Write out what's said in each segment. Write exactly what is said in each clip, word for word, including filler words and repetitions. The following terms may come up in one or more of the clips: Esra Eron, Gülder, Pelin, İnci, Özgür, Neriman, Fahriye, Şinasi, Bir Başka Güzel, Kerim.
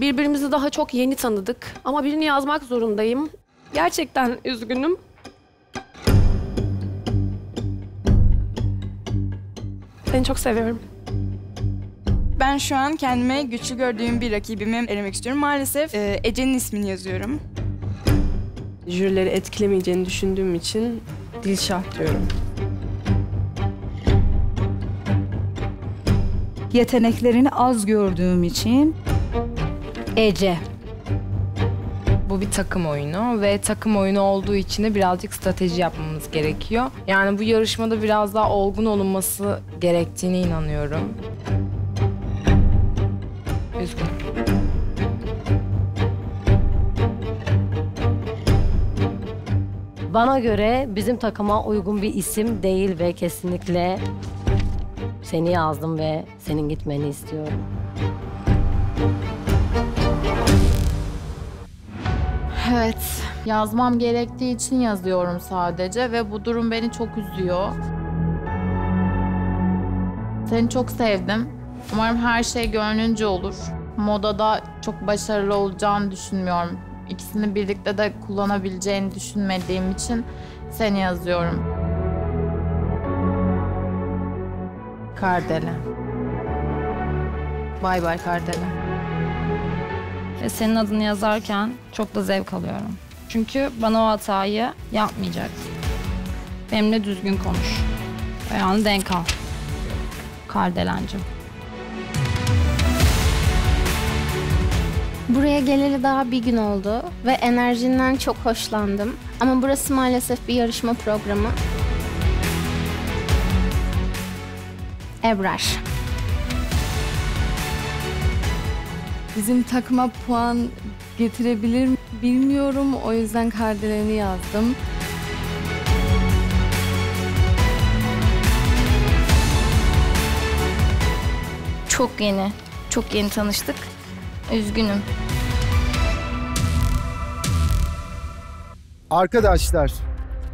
Birbirimizi daha çok yeni tanıdık ama birini yazmak zorundayım. Gerçekten üzgünüm. Seni çok seviyorum. Ben şu an kendime güçlü gördüğüm bir rakibimi elemek istiyorum. Maalesef e, Ece'nin ismini yazıyorum. Jürileri etkilemeyeceğini düşündüğüm için Dilşah diyorum. Yeteneklerini az gördüğüm için Ece. Bu bir takım oyunu ve takım oyunu olduğu için de birazcık strateji yapmamız gerekiyor. Yani bu yarışmada biraz daha olgun olunması gerektiğine inanıyorum. Üzgünüm. Bana göre bizim takıma uygun bir isim değil ve kesinlikle seni yazdım ve senin gitmeni istiyorum. Evet, yazmam gerektiği için yazıyorum sadece ve bu durum beni çok üzüyor. Seni çok sevdim. Umarım her şey gönlünce olur. Modada çok başarılı olacağını düşünmüyorum. İkisini birlikte de kullanabileceğini düşünmediğim için seni yazıyorum. Kardelen. Bay bay Kardelen. Ve senin adını yazarken çok da zevk alıyorum. Çünkü bana o hatayı yapmayacaksın. Benimle düzgün konuş. Ayağını denk al. Kardelencim. Buraya geleli daha bir gün oldu ve enerjinden çok hoşlandım. Ama burası maalesef bir yarışma programı. Ebrar. Bizim takıma puan getirebilir mi bilmiyorum. O yüzden Kardelen'i yazdım. Çok yeni, çok yeni tanıştık. Üzgünüm. Arkadaşlar,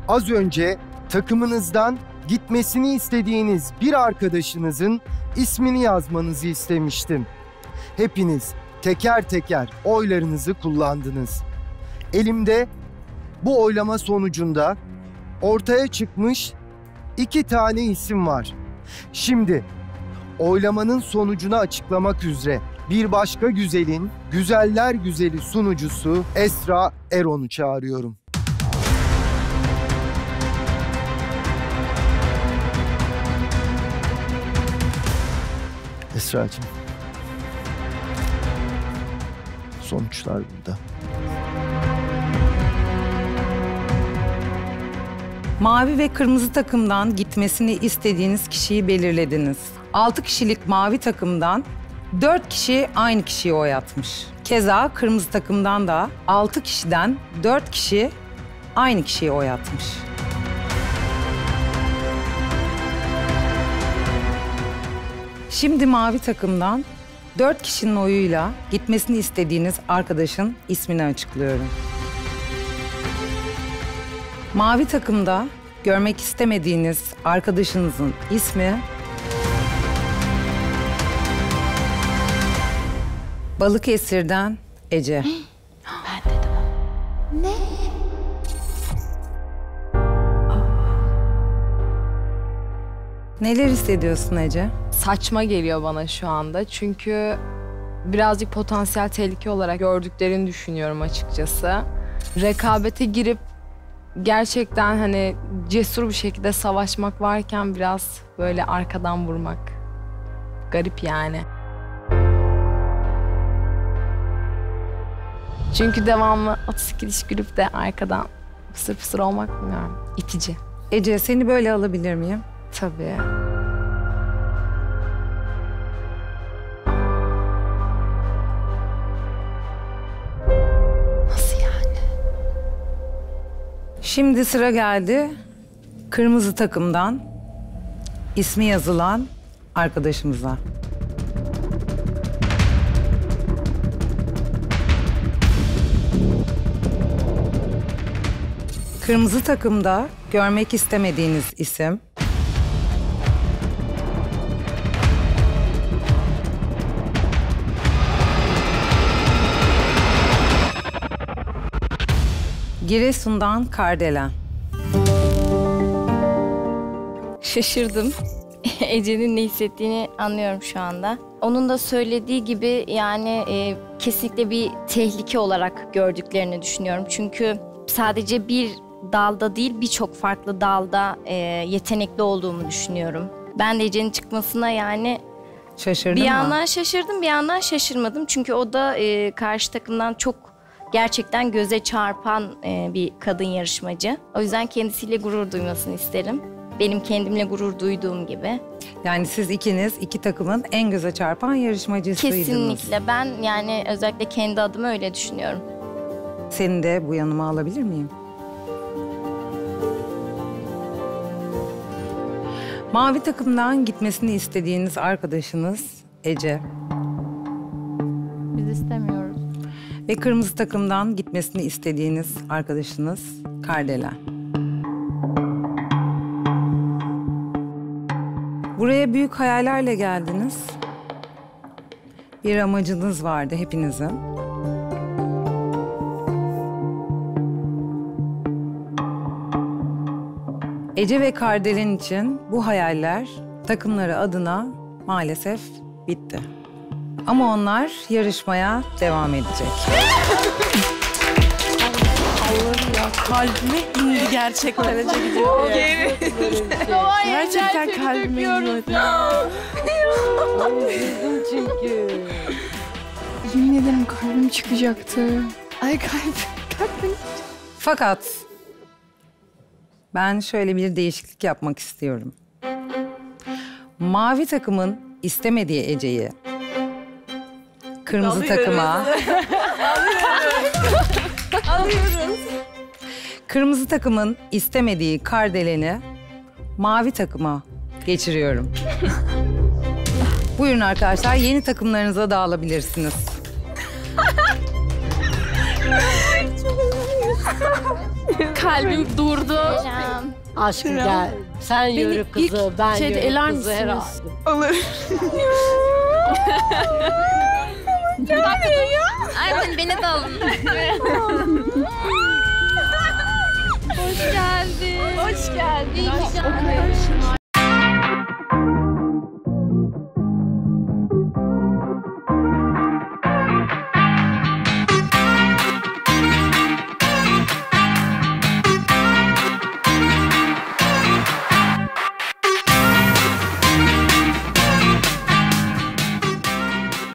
az önce takımınızdan gitmesini istediğiniz bir arkadaşınızın ismini yazmanızı istemiştim. Hepiniz teker teker oylarınızı kullandınız. Elimde bu oylama sonucunda ortaya çıkmış iki tane isim var. Şimdi oylamanın sonucunu açıklamak üzere bir başka güzelin, güzeller güzeli sunucusu Esra Eron'u çağırıyorum. Esra'cığım. Sonuçlar burada. Mavi ve kırmızı takımdan gitmesini istediğiniz kişiyi belirlediniz. altı kişilik mavi takımdan dört kişi aynı kişiye oy atmış. Keza kırmızı takımdan da altı kişiden dört kişi aynı kişiye oy atmış. Şimdi mavi takımdan dört kişinin oyuyla gitmesini istediğiniz arkadaşın ismini açıklıyorum. Mavi takımda görmek istemediğiniz arkadaşınızın ismi Balıkesir'den Ece. Ben dedim. Ne? Neler hissediyorsun Ece? Saçma geliyor bana şu anda çünkü birazcık potansiyel tehlike olarak gördüklerini düşünüyorum açıkçası. Rekabete girip gerçekten hani cesur bir şekilde savaşmak varken biraz böyle arkadan vurmak. Garip yani. Çünkü devamlı otuz iki kişi gülüp de arkadan pısır pısır olmak bilmiyorum. İtici. Ece, seni böyle alabilir miyim? Tabii. Nasıl yani? Şimdi sıra geldi kırmızı takımdan ismi yazılan arkadaşımıza. Kırmızı takımda görmek istemediğiniz isim Giresun'dan Kardelen. Şaşırdım. Ece'nin ne hissettiğini anlıyorum şu anda. Onun da söylediği gibi yani e, kesinlikle bir tehlike olarak gördüklerini düşünüyorum. Çünkü sadece bir dalda değil birçok farklı dalda e, yetenekli olduğumu düşünüyorum. Ben de Ece'nin çıkmasına yani... Şaşırdın bir yandan mı? Şaşırdım, bir yandan şaşırmadım. Çünkü o da e, karşı takımdan çok gerçekten göze çarpan e, bir kadın yarışmacı. O yüzden kendisiyle gurur duymasını isterim. Benim kendimle gurur duyduğum gibi. Yani siz ikiniz, iki takımın en göze çarpan yarışmacısıydınız. Kesinlikle. Ben yani özellikle kendi adıma öyle düşünüyorum. Seni de bu yanıma alabilir miyim? Mavi takımdan gitmesini istediğiniz arkadaşınız Ece. Biz istemiyoruz. Ve kırmızı takımdan gitmesini istediğiniz arkadaşınız Kardelen. Buraya büyük hayallerle geldiniz. Bir amacınız vardı hepinizin. Ece ve Kardelen için bu hayaller takımları adına maalesef bitti. Ama onlar yarışmaya devam edecek. Kalbime indi gerçekten. Ece gidiyor. Gerçekten kalbime indi. Üzüldüm çünkü. Yemin ederim kalbim çıkacaktı. Ay kalp, kalbim. Fakat ben şöyle bir değişiklik yapmak istiyorum. Mavi takımın istemediği Ece'yi kırmızı alıyoruz. Takıma alıyoruz. Alıyoruz. Kırmızı takımın istemediği Kardelen'i mavi takıma geçiriyorum. Buyurun arkadaşlar, yeni takımlarınıza dağılabilirsiniz. Kalbim durdu. Hocam. Aşkım gel. Sen yürü kızı, ben yürü kızı herhalde. Olur. Gelmiyor ya. Ay beni de alın. Hoş geldin. Hoş geldin. Hoş geldin.